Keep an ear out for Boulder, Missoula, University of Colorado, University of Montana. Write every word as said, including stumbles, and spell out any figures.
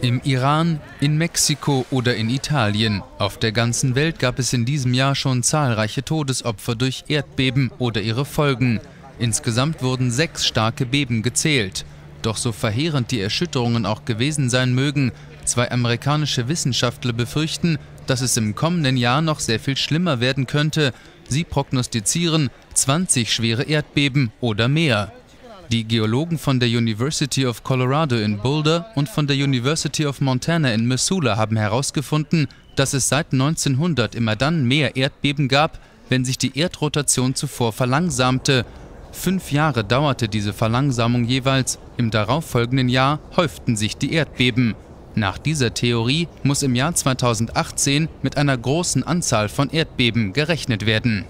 Im Iran, in Mexiko oder in Italien. Auf der ganzen Welt gab es in diesem Jahr schon zahlreiche Todesopfer durch Erdbeben oder ihre Folgen. Insgesamt wurden sechs starke Beben gezählt. Doch so verheerend die Erschütterungen auch gewesen sein mögen, zwei amerikanische Wissenschaftler befürchten, dass es im kommenden Jahr noch sehr viel schlimmer werden könnte. Sie prognostizieren zwanzig schwere Erdbeben oder mehr. Die Geologen von der University of Colorado in Boulder und von der University of Montana in Missoula haben herausgefunden, dass es seit neunzehnhundert immer dann mehr Erdbeben gab, wenn sich die Erdrotation zuvor verlangsamte. Fünf Jahre dauerte diese Verlangsamung jeweils, im darauffolgenden Jahr häuften sich die Erdbeben. Nach dieser Theorie muss im Jahr zweitausendachtzehn mit einer großen Anzahl von Erdbeben gerechnet werden.